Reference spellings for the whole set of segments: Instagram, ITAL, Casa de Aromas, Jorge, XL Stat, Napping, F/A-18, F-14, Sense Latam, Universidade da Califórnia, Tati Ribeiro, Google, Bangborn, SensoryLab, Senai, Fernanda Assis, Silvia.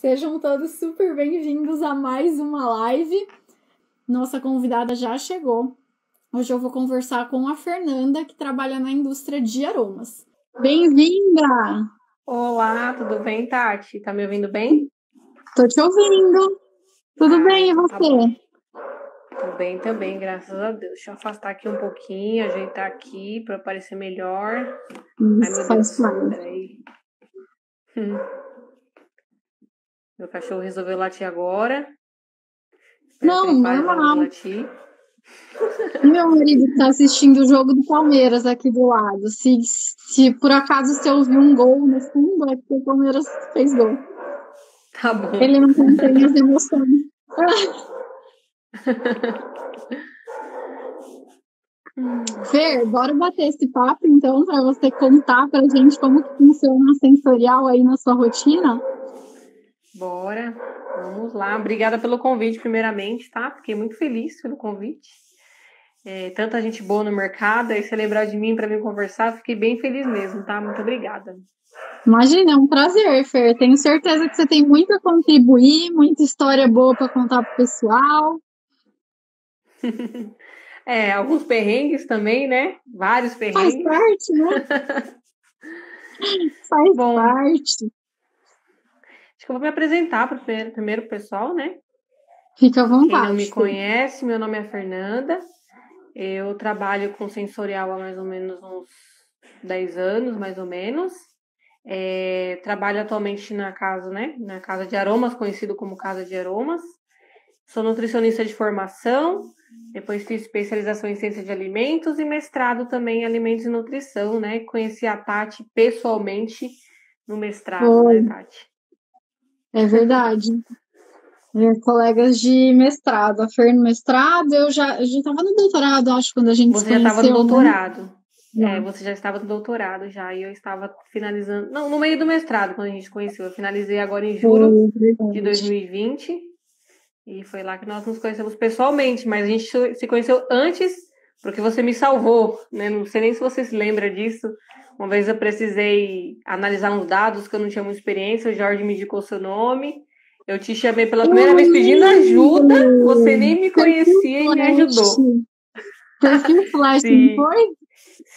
Sejam todos super bem-vindos a mais uma live. Nossa convidada já chegou. Hoje eu vou conversar com a Fernanda, que trabalha na indústria de aromas. Bem-vinda! Olá, tudo bem, Tati? Tá me ouvindo bem? Tô te ouvindo. Tudo bem, e você? Tudo bem também, graças a Deus. Deixa eu afastar aqui um pouquinho, ajeitar aqui para aparecer melhor. Isso, faz mal. Peraí. Meu cachorro resolveu latir agora. Não. Meu marido está assistindo o jogo do Palmeiras aqui do lado. Se por acaso você ouviu um gol no fundo, é porque o Palmeiras fez gol. Tá bom. Ele não contém as emoções. Fer, bora bater esse papo então, para você contar pra gente como que funciona a sensorial aí na sua rotina. Bora, vamos lá. Obrigada pelo convite, primeiramente, tá? Fiquei muito feliz pelo convite. Tanta gente boa no mercado, aí você lembrar de mim para vir conversar, fiquei bem feliz mesmo, tá? Muito obrigada. Imagina, é um prazer, Fer. Tenho certeza que você tem muito a contribuir, muita história boa para contar pro pessoal. Alguns perrengues também, né? Vários perrengues. Faz parte, né? Faz parte. Acho que eu vou me apresentar para o primeiro pessoal, né? Fica à vontade. Quem não me conhece, meu nome é Fernanda. Eu trabalho com sensorial há mais ou menos uns 10 anos, mais ou menos. Trabalho atualmente na Casa de Aromas, conhecido como Casa de Aromas. Sou nutricionista de formação, depois fiz especialização em ciência de alimentos e mestrado também em alimentos e nutrição, né? Conheci a Tati pessoalmente no mestrado, né, Tati? É verdade. Colegas de mestrado. A Fer no mestrado, eu já estava no doutorado, acho, quando a gente se conheceu. Você já estava no doutorado. É, você já estava no doutorado já, e eu estava finalizando... Não, no meio do mestrado, quando a gente se conheceu. Eu finalizei agora em julho de 2020. E foi lá que nós nos conhecemos pessoalmente, mas a gente se conheceu antes, porque você me salvou, né? Não sei nem se você se lembra disso. Uma vez eu precisei analisar uns dados que eu não tinha muita experiência, o Jorge me indicou seu nome, eu te chamei pela primeira vez pedindo ajuda, você nem me conhecia e me ajudou. Perfil Flash, não foi?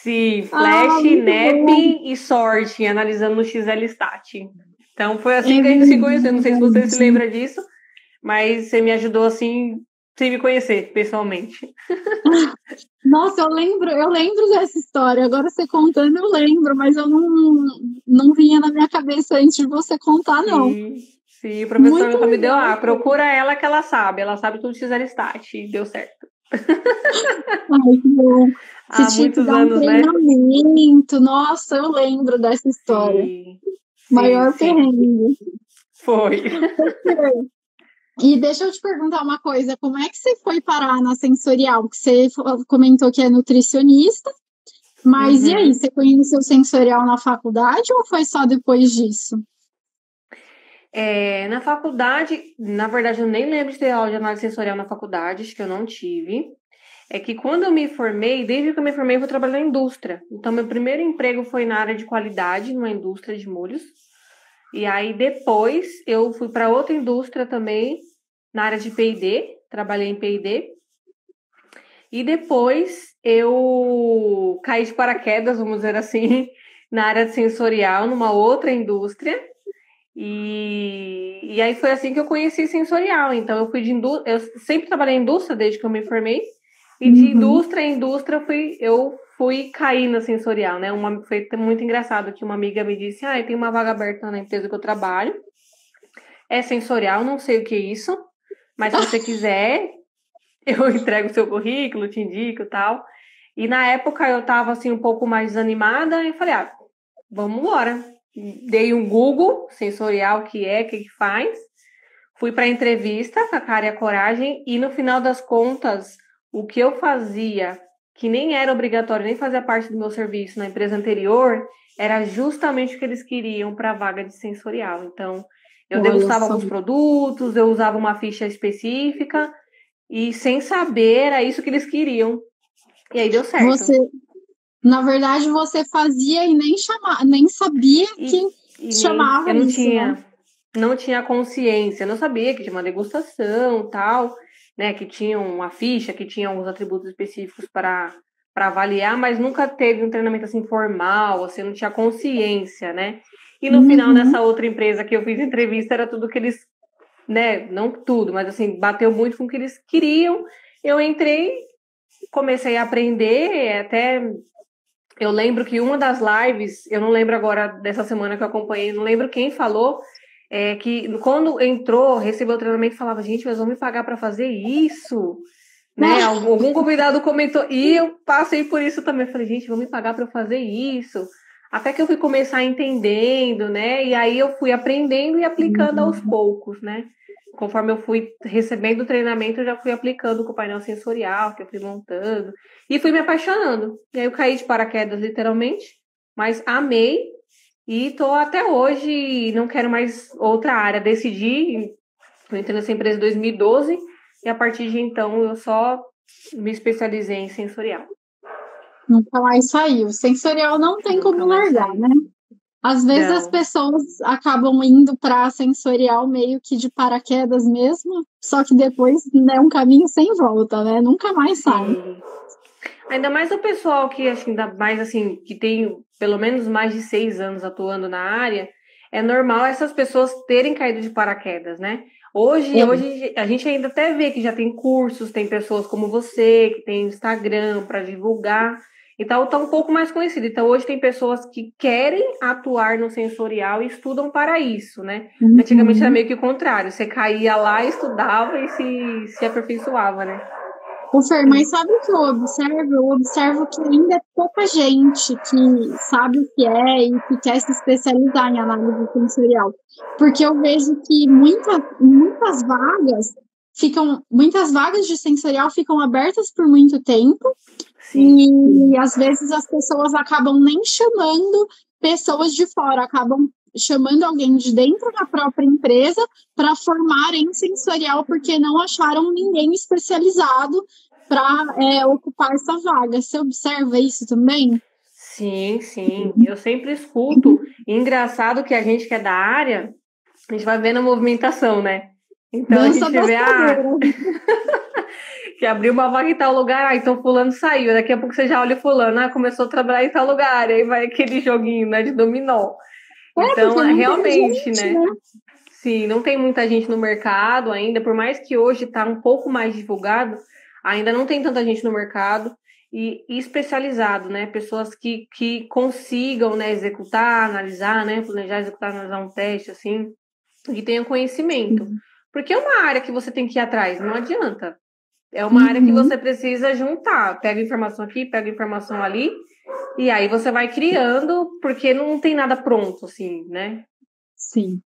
Sim, Flash, Napping e Sorting, analisando no XL Stat. Então foi assim que a gente se conheceu, não sei se você se lembra disso, mas você me ajudou assim... sem me conhecer pessoalmente. Nossa, eu lembro dessa história. Agora você contando, eu lembro, mas eu não vinha na minha cabeça antes de você contar, não. Sim, o professor me deu lá, procura ela que ela sabe tudo de XL Stat, e deu certo. Ai, que bom. Há muitos anos, né? Nossa, eu lembro dessa história. Maior perrengue. Foi. E deixa eu te perguntar uma coisa, como é que você foi parar na sensorial? Porque você comentou que é nutricionista, mas e aí, você conheceu sensorial na faculdade ou foi só depois disso? Na faculdade, na verdade eu nem lembro de ter aula de análise sensorial na faculdade, acho que eu não tive. É que quando eu me formei, desde que eu me formei eu vou trabalhar na indústria. Então meu primeiro emprego foi na área de qualidade, numa indústria de molhos. E aí, depois, eu fui para outra indústria também, na área de P&D, trabalhei em P&D. E depois, eu caí de paraquedas, vamos dizer assim, na área de sensorial, numa outra indústria. E aí, foi assim que eu conheci sensorial. Então, eu fui de indústria, eu sempre trabalhei em indústria desde que eu me formei. E de indústria em indústria, eu fui cair na sensorial, né? Foi muito engraçado que uma amiga me disse, tem uma vaga aberta na empresa que eu trabalho, é sensorial, não sei o que é isso, mas se você quiser, eu entrego o seu currículo, te indico e tal. E na época eu tava, assim, um pouco mais desanimada e falei, vamos embora. Dei um Google, sensorial, o que faz. Fui pra entrevista com a cara e a coragem e no final das contas, o que eu fazia... que nem era obrigatório, nem fazia parte do meu serviço na empresa anterior, era justamente o que eles queriam para a vaga de sensorial. Então, eu degustava alguns produtos, eu usava uma ficha específica, e sem saber, era isso que eles queriam. E aí deu certo. Na verdade, você fazia e nem sabia que chamava isso. Eu não tinha. Né? não tinha consciência, não sabia que tinha uma degustação tal, né, que tinha uma ficha, que tinha alguns atributos específicos para avaliar, mas nunca teve um treinamento assim formal, assim, não tinha consciência, né? E no final, nessa outra empresa que eu fiz entrevista, era tudo que eles, né, não tudo, mas assim, bateu muito com o que eles queriam. Eu entrei, comecei a aprender, até eu lembro que uma das lives, eu não lembro agora dessa semana que eu acompanhei, não lembro quem falou, é que quando entrou, recebeu o treinamento, falava, gente, mas vão me pagar para fazer isso? Né? Algum convidado comentou, e eu passei por isso também, falei, gente, vão me pagar para eu fazer isso? Até que eu fui começar entendendo, né? E aí eu fui aprendendo e aplicando aos poucos, né? Conforme eu fui recebendo o treinamento, eu já fui aplicando com o painel sensorial que eu fui montando. E fui me apaixonando. E aí eu caí de paraquedas, literalmente. Mas amei. E tô até hoje, não quero mais outra área. Decidi, eu entrei nessa empresa em 2012. E a partir de então, eu só me especializei em sensorial. Nunca mais saiu. Sensorial não tem como largar, né? Às vezes as pessoas acabam indo para sensorial meio que de paraquedas mesmo, só que depois é um caminho sem volta, né? Nunca mais sai. Ainda mais o pessoal que, acho que ainda mais assim, que tem pelo menos mais de 6 anos atuando na área, é normal essas pessoas terem caído de paraquedas, né? Hoje a gente ainda até vê que já tem cursos, tem pessoas como você, que tem Instagram para divulgar, então está um pouco mais conhecido. Então hoje tem pessoas que querem atuar no sensorial e estudam para isso, né? Antigamente era meio que o contrário, você caía lá, estudava e se aperfeiçoava, né? O Fer, mas sabe o que eu observo que ainda é pouca gente que sabe o que é e que quer se especializar em análise sensorial, porque eu vejo que muitas vagas de sensorial ficam abertas por muito tempo. Sim. E às vezes as pessoas acabam nem chamando pessoas de fora, acabam chamando alguém de dentro da própria empresa para formar em sensorial, porque não acharam ninguém especializado para ocupar essa vaga. Você observa isso também? Sim. Eu sempre escuto. Engraçado que a gente que é da área, a gente vai vendo a movimentação, né? Então dança a gente vê que abriu uma vaga em tal lugar, então fulano saiu. Daqui a pouco você já olha o fulano, começou a trabalhar em tal lugar, aí vai aquele joguinho, né, de dominó. Então, realmente, gente, né? Sim, não tem muita gente no mercado ainda, por mais que hoje está um pouco mais divulgado, ainda não tem tanta gente no mercado e especializado, né? Pessoas que consigam, né, executar, analisar, né? Planejar, executar, analisar um teste, assim, e tenham conhecimento. Porque é uma área que você tem que ir atrás, não adianta. É uma área que você precisa juntar. Pega informação aqui, pega informação ali. E aí você vai criando, porque não tem nada pronto, assim, né? Sim.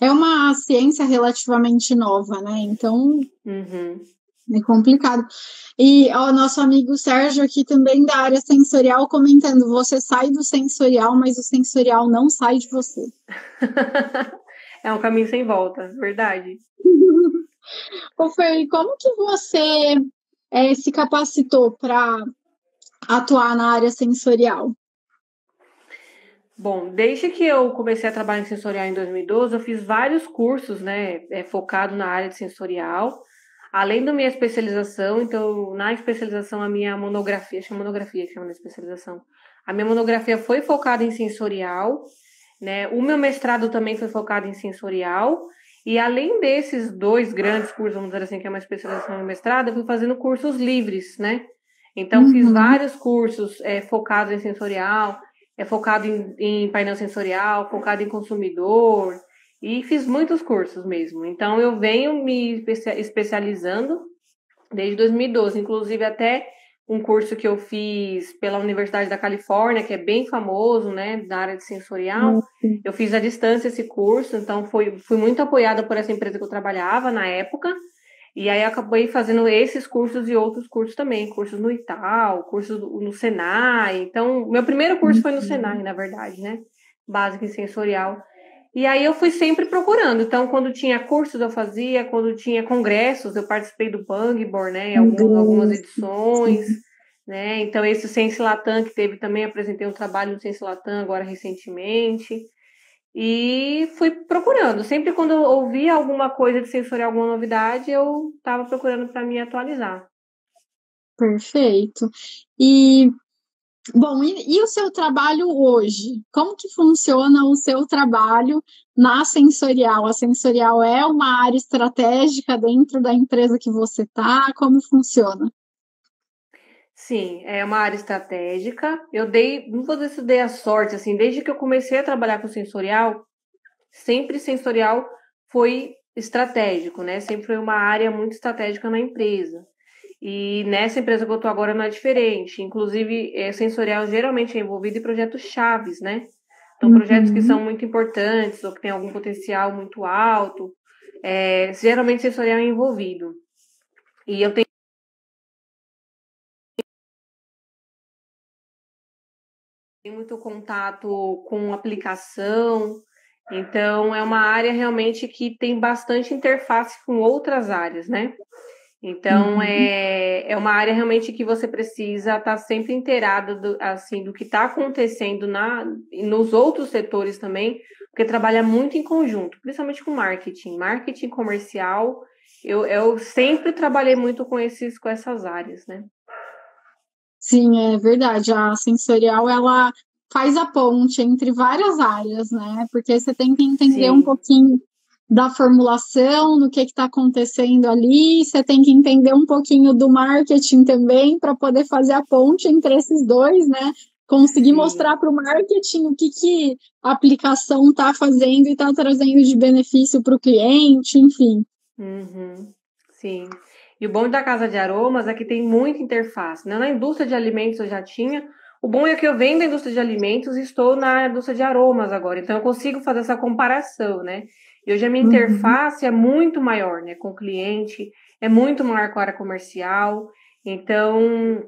É uma ciência relativamente nova, né? Então, é complicado. E o nosso amigo Sérgio aqui também da área sensorial comentando, você sai do sensorial, mas o sensorial não sai de você. É um caminho sem volta, verdade. Ô Fer, como que você se capacitou para atuar na área sensorial? Bom, desde que eu comecei a trabalhar em sensorial em 2012, eu fiz vários cursos, né, focado na área de sensorial, além da minha especialização. Então, na especialização, a minha monografia, a minha monografia foi focada em sensorial, né, o meu mestrado também foi focado em sensorial, e além desses 2 grandes cursos, vamos dizer assim, que é uma especialização e mestrado, eu fui fazendo cursos livres, né? Então, fiz vários cursos focados em sensorial, focado em painel sensorial, focado em consumidor, e fiz muitos cursos mesmo. Então, eu venho me especializando desde 2012, inclusive até um curso que eu fiz pela Universidade da Califórnia, que é bem famoso, né, na área de sensorial. Eu fiz à distância esse curso, então fui muito apoiada por essa empresa que eu trabalhava na época. E aí, eu acabei fazendo esses cursos e outros cursos também, cursos no ITAL, cursos no Senai. Então, meu primeiro curso foi no Senai, na verdade, né? Básico em sensorial. E aí, eu fui sempre procurando. Então, quando tinha cursos, eu fazia. Quando tinha congressos, eu participei do Bangborn, né? Algumas edições, né? Então, esse Sense Latam que teve também, apresentei um trabalho no Sense Latam agora recentemente. E fui procurando. Sempre quando eu ouvia alguma coisa de sensorial, alguma novidade, eu estava procurando para me atualizar. Perfeito. E, bom, e o seu trabalho hoje? Como que funciona o seu trabalho na Sensorial? A Sensorial é uma área estratégica dentro da empresa que você está? Como funciona? Sim, é uma área estratégica. Eu dei, não vou dizer se dei a sorte, assim, desde que eu comecei a trabalhar com sensorial, sempre sensorial foi estratégico, né? Sempre foi uma área muito estratégica na empresa. E nessa empresa que eu estou agora não é diferente. Inclusive, sensorial geralmente é envolvido em projetos chaves, né? Então, projetos que são muito importantes ou que tem algum potencial muito alto. Geralmente, sensorial é envolvido. E eu tenho muito contato com aplicação, então é uma área realmente que tem bastante interface com outras áreas, né? Então é uma área realmente que você precisa estar sempre inteirada do que está acontecendo nos outros setores também, porque trabalha muito em conjunto, principalmente com marketing comercial. Eu sempre trabalhei muito com essas áreas, né? Sim, é verdade. A sensorial, ela faz a ponte entre várias áreas, né? Porque você tem que entender um pouquinho da formulação, do que está acontecendo ali, você tem que entender um pouquinho do marketing também para poder fazer a ponte entre esses dois, né? Conseguir mostrar para o marketing o que a aplicação está fazendo e está trazendo de benefício para o cliente, enfim. Sim. E o bom da Casa de Aromas é que tem muita interface. Na indústria de alimentos eu já tinha. O bom é que eu venho da indústria de alimentos e estou na indústria de aromas agora. Então, eu consigo fazer essa comparação, né? E hoje a minha interface é muito maior, né? Com o cliente, é muito maior com a área comercial. Então,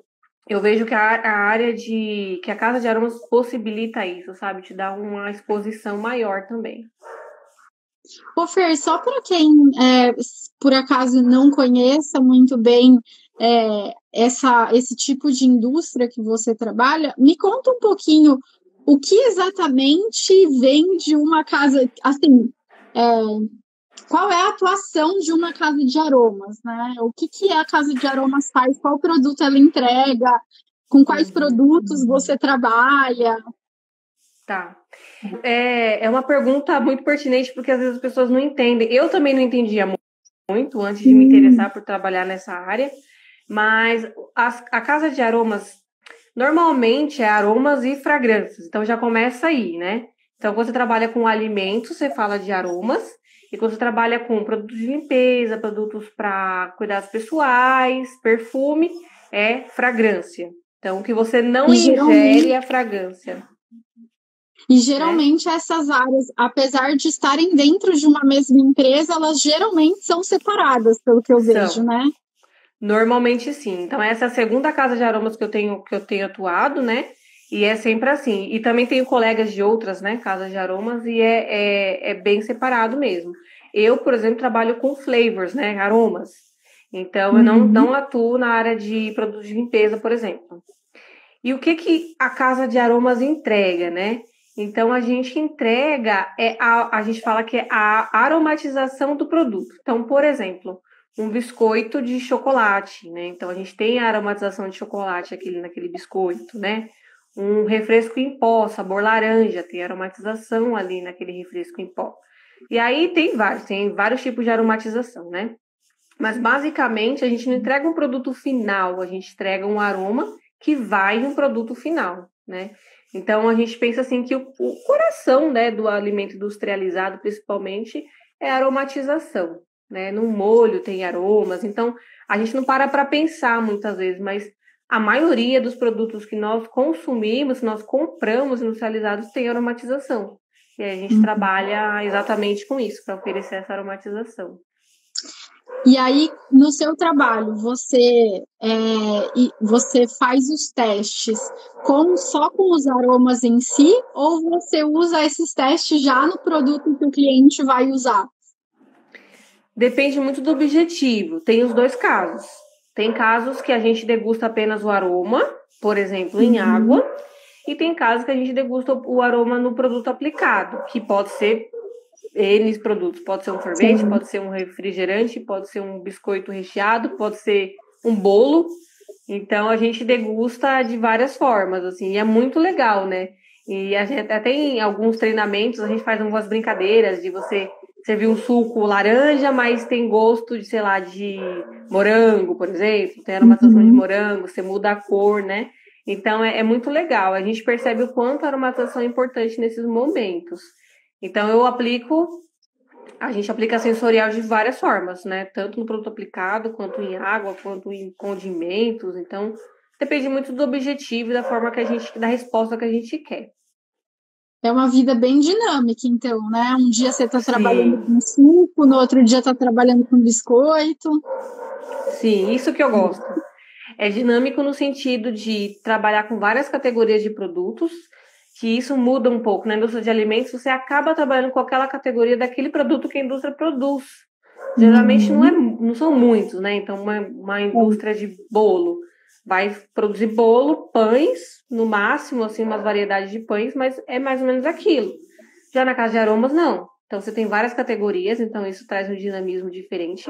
eu vejo que que a Casa de Aromas possibilita isso, sabe? Te dá uma exposição maior também. Ô Fer, só para quem, por acaso, não conheça muito bem esse tipo de indústria que você trabalha, me conta um pouquinho o que exatamente vem de uma casa, assim, qual é a atuação de uma casa de aromas, né? O que a casa de aromas faz, qual produto ela entrega, com quais produtos você trabalha? Tá. É uma pergunta muito pertinente, porque às vezes as pessoas não entendem. Eu também não entendia muito antes de me interessar por trabalhar nessa área, mas a Casa de Aromas normalmente é aromas e fragrâncias, então já começa aí, né? Então, quando você trabalha com alimentos, você fala de aromas, e quando você trabalha com produtos de limpeza, produtos para cuidados pessoais, perfume, é fragrância. Então, o que você não ingere é a fragrância. E geralmente essas áreas, apesar de estarem dentro de uma mesma empresa, elas geralmente são separadas, pelo que eu vejo, né? Normalmente sim. Então essa é a segunda casa de aromas que eu tenho atuado, né? E é sempre assim. E também tenho colegas de outras, né, casas de aromas, e é bem separado mesmo. Eu, por exemplo, trabalho com flavors, né, aromas. Então eu não atuo na área de produtos de limpeza, por exemplo. E o que a Casa de Aromas entrega, né? Então, a gente entrega, a gente fala que é a aromatização do produto. Então, por exemplo, um biscoito de chocolate, né? Então, a gente tem a aromatização de chocolate naquele biscoito, né? Um refresco em pó, sabor laranja, tem aromatização ali naquele refresco em pó. E aí tem vários tipos de aromatização, né? Mas, basicamente, a gente não entrega um produto final, a gente entrega um aroma que vai em um produto final, né? Então, a gente pensa assim que o coração, né, do alimento industrializado, principalmente, é a aromatização, né? No molho tem aromas. Então, a gente não para pensar muitas vezes, mas a maioria dos produtos que nós consumimos, que nós compramos industrializados, tem aromatização. E a gente trabalha exatamente com isso, para oferecer essa aromatização. E aí, no seu trabalho, você faz os testes só com os aromas em si, ou você usa esses testes já no produto que o cliente vai usar? Depende muito do objetivo. Tem os dois casos. Tem casos que a gente degusta apenas o aroma, por exemplo, em água. E tem casos que a gente degusta o aroma no produto aplicado, que pode ser N produtos. Pode ser um sorvete, sim, pode ser um refrigerante, pode ser um biscoito recheado, pode ser um bolo. Então, a gente degusta de várias formas, assim. E é muito legal, né? E a gente, até em alguns treinamentos, a gente faz algumas brincadeiras de você servir um suco laranja, mas tem gosto de, sei lá, de morango, por exemplo. Tem aromatização de morango, você muda a cor, né? Então, é muito legal. A gente percebe o quanto a aromatização é importante nesses momentos. Então, eu aplico... A gente aplica sensorial de várias formas, né? Tanto no produto aplicado, quanto em água, quanto em condimentos. Então, depende muito do objetivo e da forma que a gente... da resposta que a gente quer. É uma vida bem dinâmica, então, né? Um dia você tá trabalhando com suco, no outro dia tá trabalhando com biscoito. Sim, isso que eu gosto. É dinâmico no sentido de trabalhar com várias categorias de produtos, que isso muda um pouco. Na indústria de alimentos, você acaba trabalhando com aquela categoria daquele produto que a indústria produz. Geralmente não são muitos, né? Então, uma indústria de bolo vai produzir bolo, pães, no máximo, assim, umas variedades de pães, mas é mais ou menos aquilo. Já na Casa de Aromas, não. Então, você tem várias categorias, então isso traz um dinamismo diferente.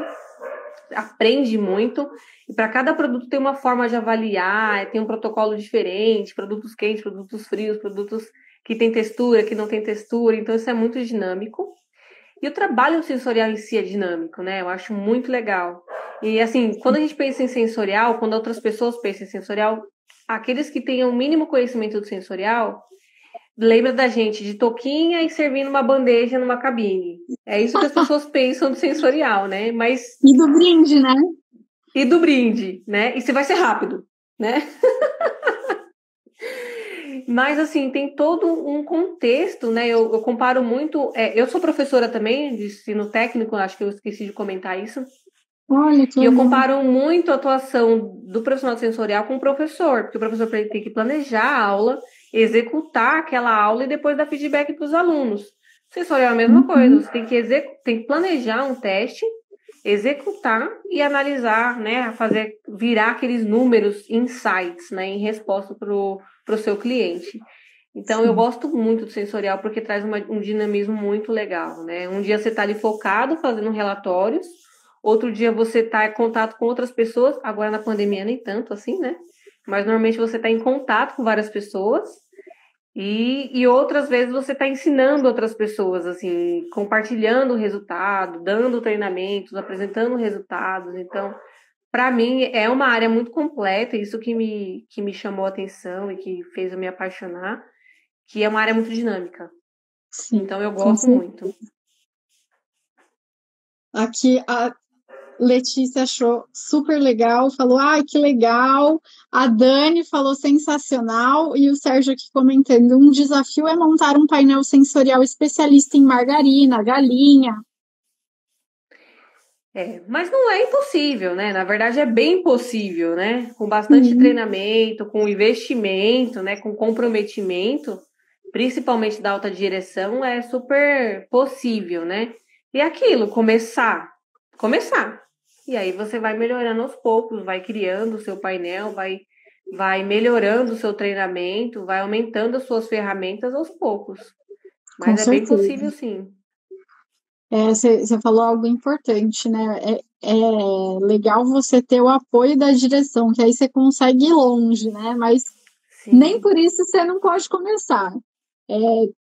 Aprende muito, e para cada produto tem uma forma de avaliar, tem um protocolo diferente, produtos quentes, produtos frios, produtos que tem textura, que não tem textura, então isso é muito dinâmico. E o trabalho sensorial em si é dinâmico, né? Eu acho muito legal. E assim, quando a gente pensa em sensorial, quando outras pessoas pensam em sensorial, aqueles que tenham o mínimo conhecimento do sensorial, lembra da gente de toquinha e servindo uma bandeja numa cabine. É isso que as pessoas pensam do sensorial, né? Mas... E do brinde, né? E do brinde, né? E se vai ser rápido, né? Mas, assim, tem todo um contexto, né? Eu comparo muito... eu sou professora também de ensino técnico, acho que eu esqueci de comentar isso. Olha, que e eu comparo muito a atuação do profissional sensorial com o professor, porque o professor tem que planejar a aula, executar aquela aula e depois dar feedback para os alunos. O sensorial é a mesma coisa, você tem que planejar um teste, executar e analisar, né, fazer virar aqueles números, insights, né, em resposta para o seu cliente. Então, eu gosto muito do sensorial porque traz um dinamismo muito legal, né? Um dia você está ali focado fazendo relatórios, outro dia você está em contato com outras pessoas, agora na pandemia nem tanto assim, né? Mas normalmente você está em contato com várias pessoas e outras vezes você está ensinando outras pessoas, assim, compartilhando o resultado, dando treinamentos, apresentando resultados. Então, para mim, é uma área muito completa, isso que me chamou a atenção e que fez eu me apaixonar, que é uma área muito dinâmica. Sim, então, eu gosto muito. Aqui, Letícia achou super legal, falou, ai, que legal. A Dani falou sensacional. E o Sérgio aqui comentando, um desafio é montar um painel sensorial especialista em margarina, galinha. Mas não é impossível, né? Na verdade, é bem possível, né? Com bastante treinamento, com investimento, né? Com comprometimento, principalmente da alta direção, é super possível, né? E aquilo, começar. E aí você vai melhorando aos poucos, vai criando o seu painel, vai melhorando o seu treinamento, vai aumentando as suas ferramentas aos poucos. Mas é bem possível, sim. Você falou algo importante, né? É legal você ter o apoio da direção, que aí você consegue ir longe, né? Mas nem por isso você não pode começar.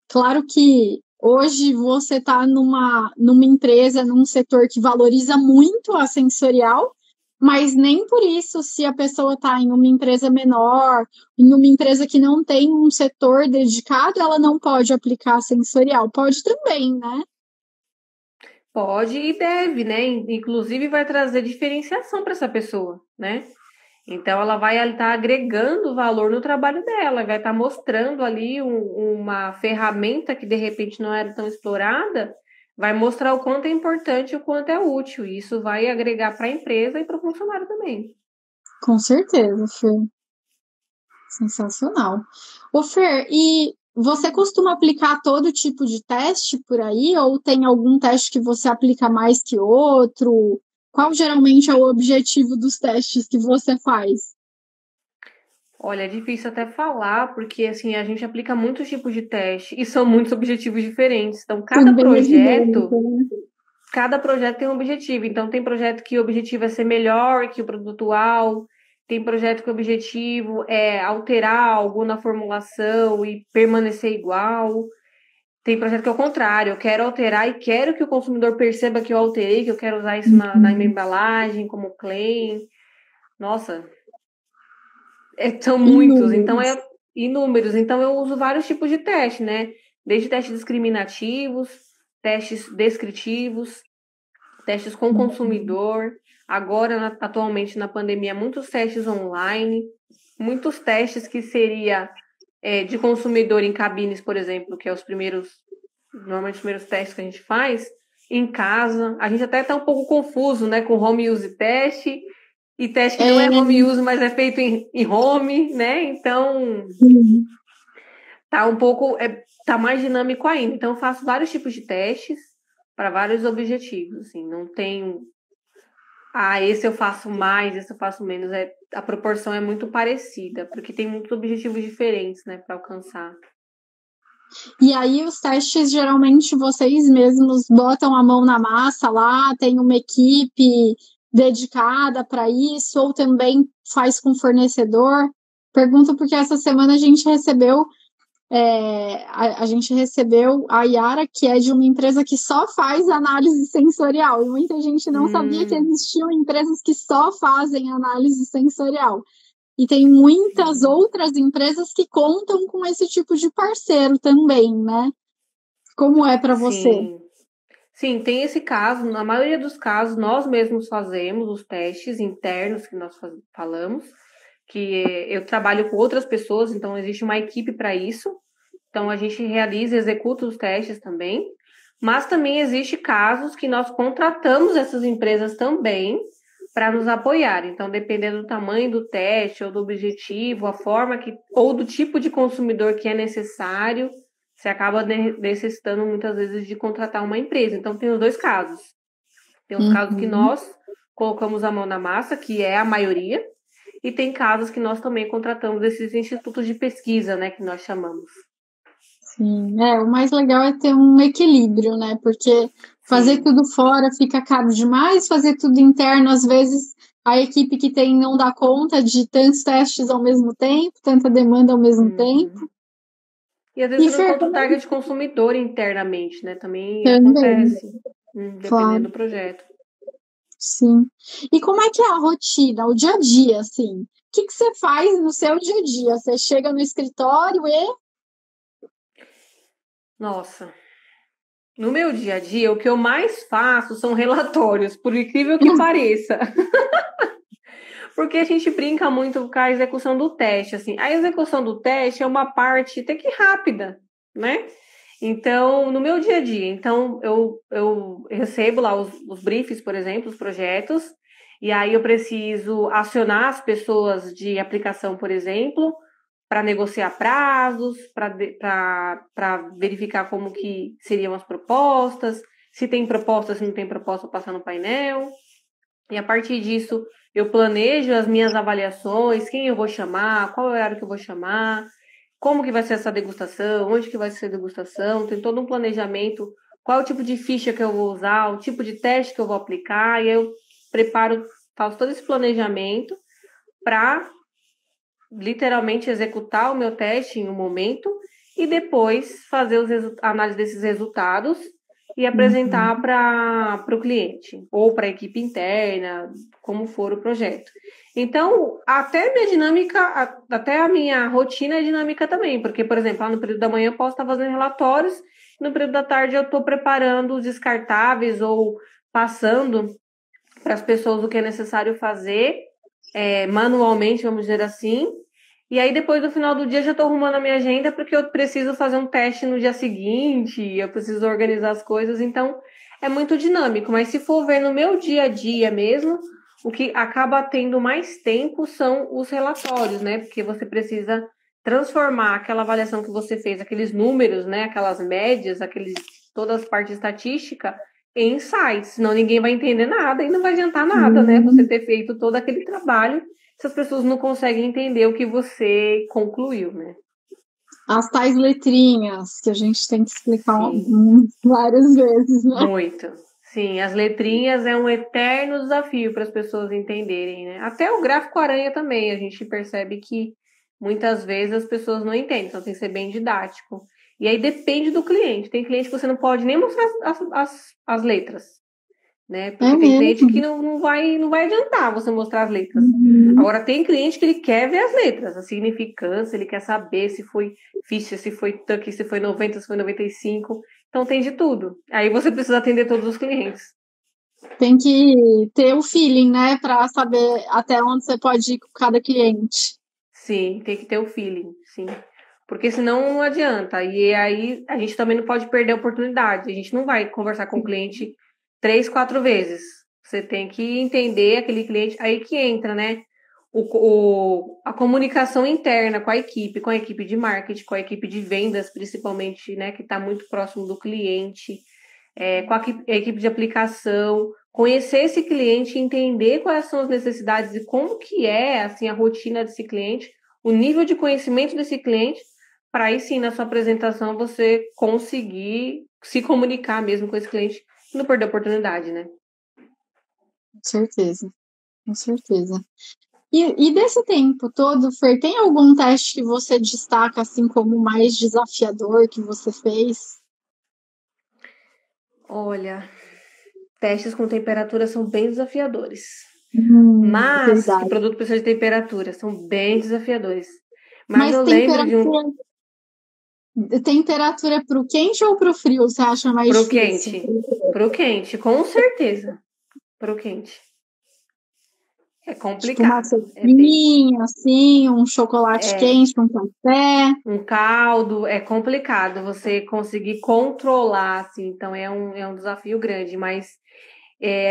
Claro que hoje você está numa empresa, num setor que valoriza muito a sensorial, mas nem por isso, se a pessoa está em uma empresa menor, em uma empresa que não tem um setor dedicado, ela não pode aplicar a sensorial. Pode também, né? Pode e deve, né? Inclusive vai trazer diferenciação para essa pessoa, né? Então, ela vai estar agregando valor no trabalho dela, vai estar mostrando ali uma ferramenta que, de repente, não era tão explorada, vai mostrar o quanto é importante e o quanto é útil. E isso vai agregar para a empresa e para o funcionário também. Com certeza, Fer. Sensacional. Ô, Fer, e você costuma aplicar todo tipo de teste por aí? Ou tem algum teste que você aplica mais que outro? Qual geralmente é o objetivo dos testes que você faz? Olha, é difícil até falar, porque assim, a gente aplica muitos tipos de teste e são muitos objetivos diferentes. Então, cada projeto tem um objetivo. Então, tem projeto que o objetivo é ser melhor que o produtual, tem projeto que o objetivo é alterar algo na formulação e permanecer igual. Tem projeto que é o contrário, eu quero alterar e quero que o consumidor perceba que eu alterei, que eu quero usar isso na minha embalagem, como claim. Nossa... são muitos, então é inúmeros. Então, eu uso vários tipos de teste, né? Desde testes discriminativos, testes descritivos, testes com consumidor. Agora, atualmente, na pandemia, muitos testes online, muitos testes que seria de consumidor em cabines, por exemplo, que é normalmente os primeiros testes que a gente faz, em casa. A gente até está um pouco confuso, né? Com home use test. E teste que não é home use, mas é feito em home, né? Então, tá um pouco... tá mais dinâmico ainda. Então, eu faço vários tipos de testes para vários objetivos, assim. Não tem... esse eu faço mais, esse eu faço menos. A proporção é muito parecida, porque tem muitos objetivos diferentes, né? Para alcançar. E aí, os testes, geralmente, vocês mesmos botam a mão na massa lá, tem uma equipe... dedicada para isso, ou também faz com fornecedor? Pergunto porque essa semana a gente recebeu a Yara, que é de uma empresa que só faz análise sensorial, e muita gente não sabia que existiam empresas que só fazem análise sensorial. E tem muitas outras empresas que contam com esse tipo de parceiro também, né? Como é para você? Sim. Sim, tem esse caso. Na maioria dos casos, nós mesmos fazemos os testes internos que nós falamos, que eu trabalho com outras pessoas, então existe uma equipe para isso. Então, a gente realiza e executa os testes também. Mas também existe casos que nós contratamos essas empresas também para nos apoiar. Então, dependendo do tamanho do teste, ou do objetivo, a forma que, ou do tipo de consumidor que é necessário, você acaba necessitando muitas vezes de contratar uma empresa. Então, tem os dois casos. Tem os casos que nós colocamos a mão na massa, que é a maioria, e tem casos que nós também contratamos esses institutos de pesquisa, né, que nós chamamos. Sim, o mais legal é ter um equilíbrio, né, porque fazer tudo fora fica caro demais, fazer tudo interno, às vezes, a equipe que tem não dá conta de tantos testes ao mesmo tempo, tanta demanda ao mesmo tempo. E às vezes não conta o target consumidor internamente, né? Também acontece, dependendo do projeto. Sim. E como é que é a rotina, o dia a dia, assim? O que que você faz no seu dia a dia? Você chega no escritório e... Nossa. No meu dia a dia, o que eu mais faço são relatórios, por incrível que pareça. Porque a gente brinca muito com a execução do teste, assim. A execução do teste é uma parte até que rápida, né? Então, no meu dia a dia, então, eu recebo lá os briefs, por exemplo, os projetos, e aí eu preciso acionar as pessoas de aplicação, por exemplo, para negociar prazos, para verificar como que seriam as propostas, se tem proposta, se não tem proposta, passar no painel. E a partir disso... eu planejo as minhas avaliações, quem eu vou chamar, qual horário que eu vou chamar, como que vai ser essa degustação, onde que vai ser a degustação, tem todo um planejamento, qual é o tipo de ficha que eu vou usar, o tipo de teste que eu vou aplicar, e eu preparo, faço todo esse planejamento para literalmente executar o meu teste em um momento e depois fazer a análise desses resultados e apresentar para o cliente, ou para a equipe interna, como for o projeto. Então, até a minha rotina é dinâmica também, porque, por exemplo, lá no período da manhã eu posso estar fazendo relatórios, no período da tarde eu estou preparando os descartáveis, ou passando para as pessoas o que é necessário fazer, manualmente, vamos dizer assim, e aí, depois do final do dia, eu já estou arrumando a minha agenda porque eu preciso fazer um teste no dia seguinte, eu preciso organizar as coisas. Então, é muito dinâmico. Mas se for ver no meu dia a dia mesmo, o que acaba tendo mais tempo são os relatórios, né? Porque você precisa transformar aquela avaliação que você fez, aqueles números, né? Aquelas médias, todas as partes estatísticas, em insights. Senão ninguém vai entender nada e não vai adiantar nada, né? Você ter feito todo aquele trabalho se as pessoas não conseguem entender o que você concluiu, né? As tais letrinhas, que a gente tem que explicar várias vezes, né? Muito. Sim, as letrinhas é um eterno desafio para as pessoas entenderem, né? Até o gráfico aranha também, a gente percebe que muitas vezes as pessoas não entendem, então tem que ser bem didático. E aí depende do cliente. Tem cliente que você não pode nem mostrar as letras, né? Porque tem cliente que não vai adiantar você mostrar as letras. Uhum. Agora, tem cliente que ele quer ver as letras, a significância, ele quer saber se foi ficha, se foi tuck, se foi 90, se foi 95. Então, tem de tudo. Aí você precisa atender todos os clientes. Tem que ter o feeling, né? Para saber até onde você pode ir com cada cliente. Sim, tem que ter o feeling, sim. Porque senão não adianta. E aí a gente também não pode perder a oportunidade. A gente não vai conversar com o cliente 3, 4 vezes. Você tem que entender aquele cliente. Aí que entra, né? A comunicação interna com a equipe de marketing, com a equipe de vendas, principalmente, né? Que está muito próximo do cliente. Com a equipe de aplicação. Conhecer esse cliente, entender quais são as necessidades e como que é assim, a rotina desse cliente. O nível de conhecimento desse cliente. Para aí sim, na sua apresentação, você conseguir se comunicar mesmo com esse cliente e não perder a oportunidade, né? Com certeza, com certeza. E desse tempo todo, Fer, tem algum teste que você destaca assim como mais desafiador que você fez? Olha, testes com temperatura são bem desafiadores. Mas o produto precisa de temperatura, são bem desafiadores. Mas eu lembro de um... Temperatura para o quente ou para o frio, você acha mais difícil? Para o quente, com certeza. Para o quente. É complicado. Tipo uma sopinha, assim, um chocolate quente, um café. Um caldo, é complicado você conseguir controlar, assim, então é um desafio grande. Mas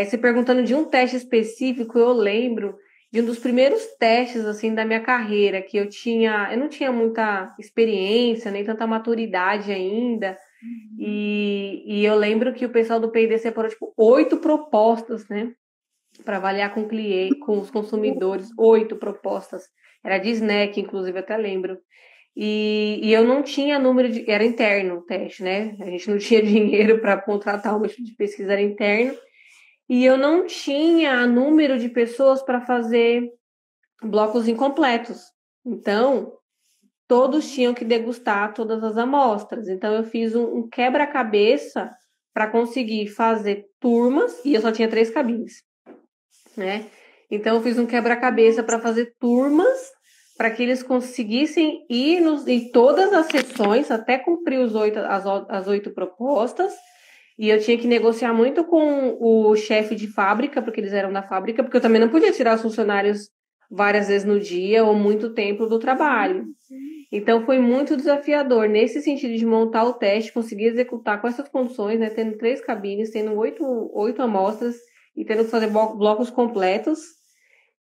se perguntando de um teste específico, eu lembro de um dos primeiros testes, assim, da minha carreira, que eu não tinha muita experiência, nem tanta maturidade ainda, e eu lembro que o pessoal do P&D separou, tipo, 8 propostas, né, para avaliar com o cliente, com os consumidores, 8 propostas, era de snack, inclusive, até lembro, e eu não tinha número de, era interno o teste, né, a gente não tinha dinheiro para contratar um tipo de pesquisa, era interno. E eu não tinha número de pessoas para fazer blocos incompletos. Então, todos tinham que degustar todas as amostras. Então, eu fiz um quebra-cabeça para conseguir fazer turmas. E eu só tinha 3 cabines, né? Então, eu fiz um quebra-cabeça para fazer turmas para que eles conseguissem ir em todas as sessões, até cumprir as 8 propostas. E eu tinha que negociar muito com o chefe de fábrica, porque eles eram da fábrica, porque eu também não podia tirar os funcionários várias vezes no dia ou muito tempo do trabalho. Então, foi muito desafiador nesse sentido de montar o teste, conseguir executar com essas condições, né, tendo 3 cabines, tendo 8 amostras e tendo que fazer blocos completos.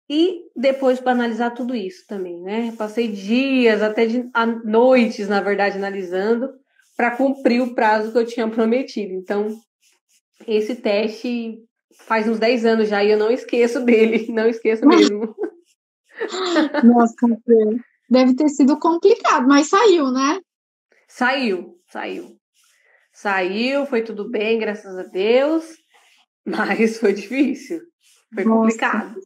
E depois para analisar tudo isso também, né? Passei dias, até noites, na verdade, analisando, para cumprir o prazo que eu tinha prometido. Então, esse teste faz uns 10 anos já e eu não esqueço dele, não esqueço mesmo. Nossa, deve ter sido complicado, mas saiu, né? Saiu, foi tudo bem, graças a Deus, mas foi difícil, foi complicado.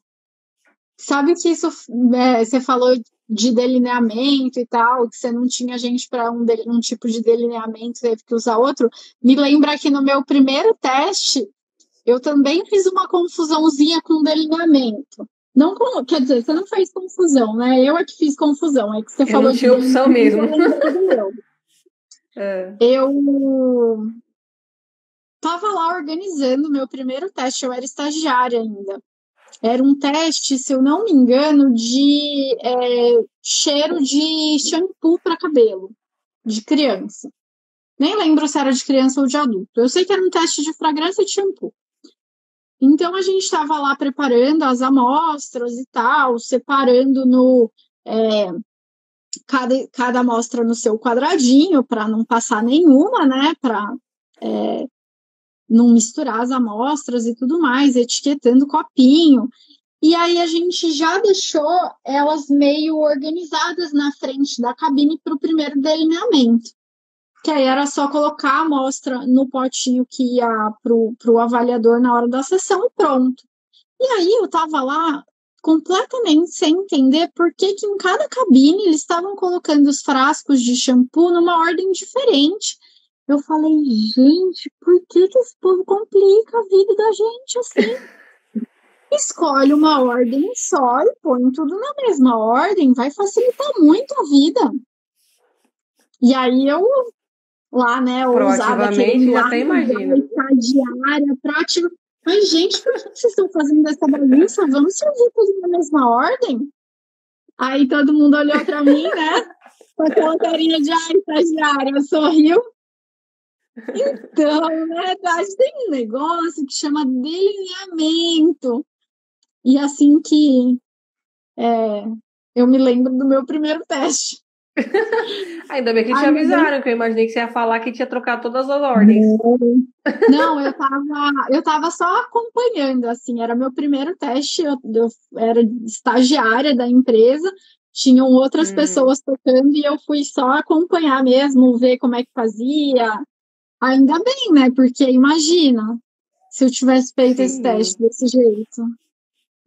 Sabe que isso, você falou de delineamento e tal, que você não tinha gente para um tipo de delineamento, teve que usar outro. Me lembra que no meu primeiro teste, eu também fiz uma confusãozinha com delineamento. Não com, quer dizer, você não fez confusão, né? Eu é que fiz confusão, é que você falou de opção mesmo. Eu tava lá organizando o meu primeiro teste, eu era estagiária ainda. Era um teste, se eu não me engano, de cheiro de shampoo para cabelo, de criança. Nem lembro se era de criança ou de adulto. Eu sei que era um teste de fragrância de shampoo. Então, a gente estava lá preparando as amostras e tal, separando no cada amostra no seu quadradinho, para não passar nenhuma, né? Para... não misturar as amostras e tudo mais, etiquetando copinho, E aí a gente já deixou elas meio organizadas na frente da cabine para o primeiro delineamento. Que aí era só colocar a amostra no potinho que ia para o avaliador na hora da sessão e pronto. E aí eu estava lá completamente sem entender por que que em cada cabine eles estavam colocando os frascos de shampoo numa ordem diferente. Eu falei, gente, por que esse povo complica a vida da gente assim? Escolhe uma ordem só e põe tudo na mesma ordem, vai facilitar muito a vida. E aí eu lá, né, ousada querendo lá, diária, prática. Mas, gente, por que vocês estão fazendo essa bagunça? Vamos servir tudo na mesma ordem? Aí todo mundo olhou pra mim, né, com aquela carinha de, ai, estagiária, sorriu. Então, na verdade, tem um negócio que chama delineamento. E assim que eu me lembro do meu primeiro teste. Ainda bem que te avisaram, que eu imaginei que você ia falar que tinha trocado todas as ordens. Não, eu tava só acompanhando, assim, era meu primeiro teste, eu era estagiária da empresa, tinham outras pessoas tocando e eu fui só acompanhar mesmo, ver como é que fazia. Ainda bem, né? Porque imagina se eu tivesse feito esse teste desse jeito.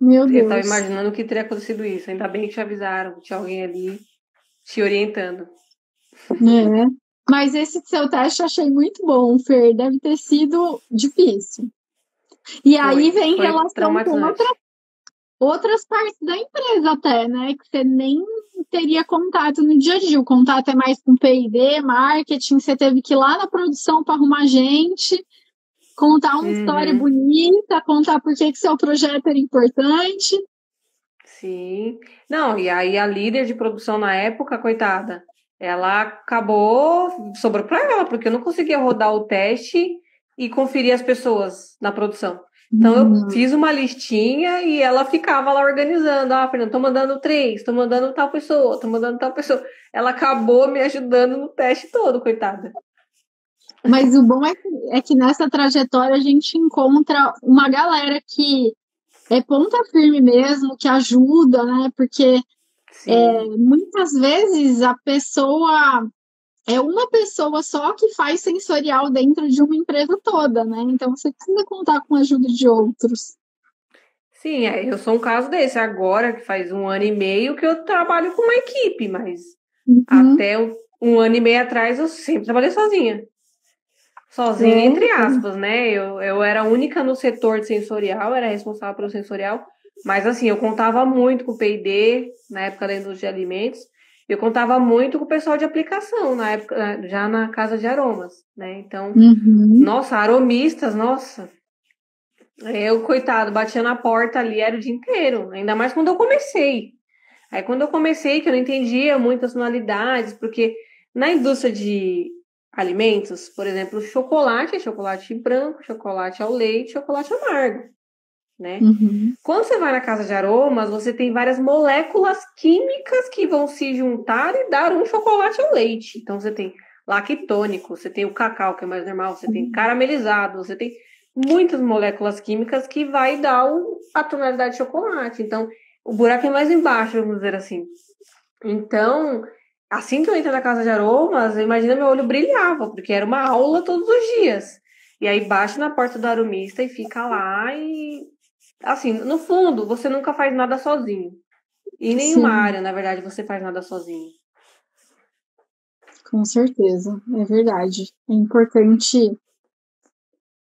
Meu Deus. Eu tava imaginando que teria acontecido isso. Ainda bem que te avisaram, tinha alguém ali te orientando. É. Mas esse seu teste eu achei muito bom, Fer. Deve ter sido difícil. E aí vem relação com outras partes da empresa até, né? Que você nem teria contato no dia a dia. O contato é mais com P&D, marketing, você teve que ir lá na produção para arrumar gente, contar uma história bonita, contar por que seu projeto era importante. Sim. Não, e aí a líder de produção na época, coitada, ela acabou, sobrou para ela, porque eu não conseguia rodar o teste e conferir as pessoas na produção. Então, eu fiz uma listinha e ela ficava lá organizando. Ah, Fernanda, tô mandando 3, tô mandando tal pessoa, tô mandando tal pessoa. Ela acabou me ajudando no teste todo, coitada. Mas o bom é que nessa trajetória a gente encontra uma galera que é ponta firme mesmo, que ajuda, né? Porque muitas vezes a pessoa... É uma pessoa só que faz sensorial dentro de uma empresa toda, né? Então, você precisa contar com a ajuda de outros. Sim, eu sou um caso desse. Agora, que faz 1 ano e meio que eu trabalho com uma equipe, mas até 1 ano e meio atrás eu sempre trabalhei sozinha. Sozinha, entre aspas, né? Eu era a única no setor de sensorial, era responsável pelo sensorial, mas assim, eu contava muito com o P&D, na época da indústria de alimentos. Eu contava muito com o pessoal de aplicação, na época, já na Casa de Aromas, né? Então, nossa, aromistas, nossa. Eu, coitado, batia na porta ali, era o dia inteiro. Ainda mais quando eu comecei. Aí, quando eu comecei, que eu não entendia muitas tonalidades, porque na indústria de alimentos, por exemplo, chocolate, chocolate branco, chocolate ao leite, chocolate amargo, né? Quando você vai na Casa de Aromas, você tem várias moléculas químicas que vão se juntar e dar um chocolate ao leite. Então, você tem lactônico, você tem o cacau, que é mais normal, você tem caramelizado, você tem muitas moléculas químicas que vai dar a tonalidade de chocolate. Então, o buraco é mais embaixo, vamos dizer assim. Então, assim que eu entrei na Casa de Aromas, imagina, meu olho brilhava, porque era uma aula todos os dias. E aí, baixa na porta do aromista e fica lá e... Assim, no fundo, você nunca faz nada sozinho. Em nenhuma área, na verdade, você faz nada sozinho. Com certeza, é verdade. É importante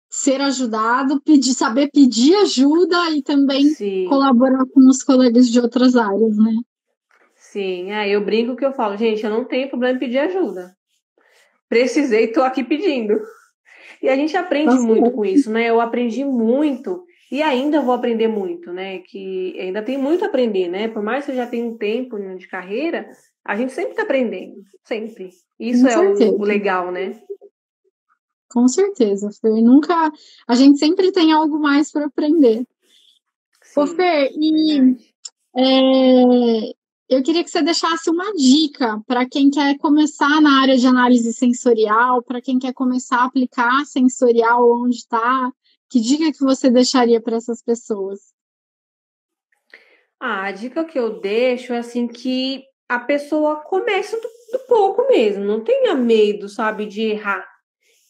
ser ajudado, saber pedir ajuda e também colaborar com os colegas de outras áreas, né? Sim, eu brinco que eu falo, gente, eu não tenho problema em pedir ajuda. Precisei, tô aqui pedindo. E a gente aprende muito com isso, né? Eu aprendi muito... E ainda vou aprender muito, né? Que ainda tem muito a aprender, né? Por mais que eu já tenha um tempo de carreira, a gente sempre está aprendendo, sempre. Isso é o legal, né? Com certeza, Fer. Nunca... A gente sempre tem algo mais para aprender. Ô, Fer, e eu queria que você deixasse uma dica para quem quer começar na área de análise sensorial, para quem quer começar a aplicar sensorial onde está. Que dica que você deixaria para essas pessoas? A dica que eu deixo é assim que a pessoa comece do pouco mesmo, não tenha medo, sabe, de errar.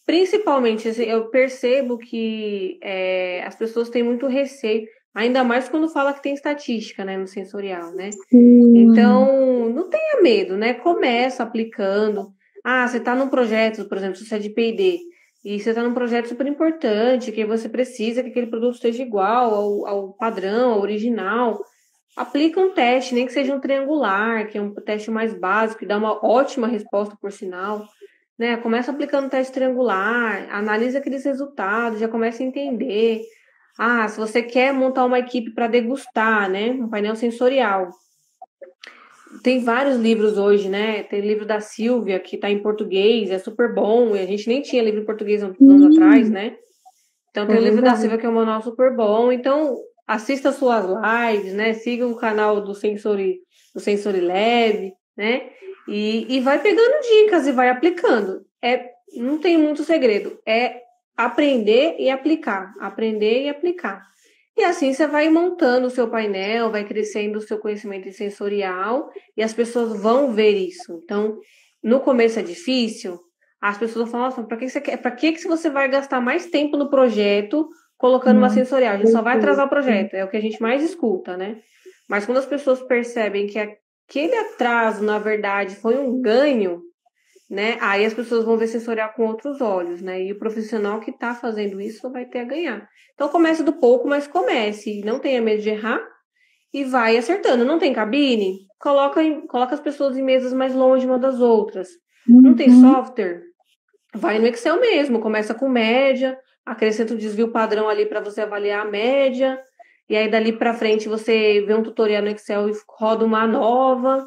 Principalmente, eu percebo que as pessoas têm muito receio, ainda mais quando fala que tem estatística, né, no sensorial, né? Sim. Então, não tenha medo, né? Começa aplicando. Ah, você está num projeto, por exemplo, se você é de P&D, e você está num projeto super importante, que você precisa que aquele produto esteja igual ao padrão, ao original. Aplica um teste, nem que seja um triangular, que é um teste mais básico, que dá uma ótima resposta, por sinal. Né? Começa aplicando um teste triangular, analisa aqueles resultados, já começa a entender. Ah, se você quer montar uma equipe para degustar, né? Um painel sensorial. Tem vários livros hoje, né? Tem livro da Silvia, que está em português, é super bom, e a gente nem tinha livro em português uns anos atrás, né? Então tem o livro da Silvia, que é um manual super bom. Então, assista suas lives, né? Siga o canal do SensoryLab, né? E vai pegando dicas e vai aplicando. Não tem muito segredo. É aprender e aplicar. Aprender e aplicar. E assim você vai montando o seu painel, vai crescendo o seu conhecimento sensorial e as pessoas vão ver isso. Então, no começo é difícil, as pessoas falam, nossa, para que você vai gastar mais tempo no projeto colocando uma sensorial? A gente só vai atrasar o projeto, é o que a gente mais escuta, né? Mas quando as pessoas percebem que aquele atraso, na verdade, foi um ganho, né? Aí as pessoas vão ver sensorial com outros olhos, né? E o profissional que está fazendo isso vai ter a ganhar. Então, comece do pouco, mas comece. Não tenha medo de errar e vai acertando. Não tem cabine? Coloca as pessoas em mesas mais longe uma das outras. Não tem software? Vai no Excel mesmo. Começa com média, acrescenta o desvio padrão ali para você avaliar a média. E aí, dali para frente, você vê um tutorial no Excel e roda uma nova.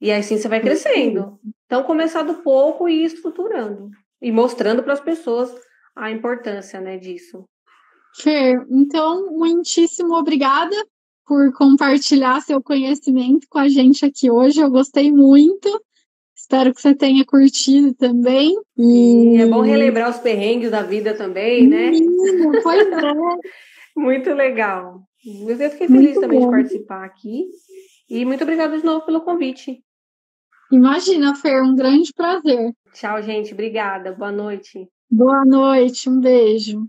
E aí, sim, você vai crescendo. Então, começar do pouco e ir estruturando. E mostrando para as pessoas a importância, né, disso. Fer, então, muitíssimo obrigada por compartilhar seu conhecimento com a gente aqui hoje. Eu gostei muito. Espero que você tenha curtido também. E é bom relembrar os perrengues da vida também, né? Pois é. Muito legal. Eu fiquei feliz muito também bom de participar aqui. E muito obrigada de novo pelo convite. Imagina, Fer, um grande prazer. Tchau, gente. Obrigada. Boa noite. Boa noite. Um beijo.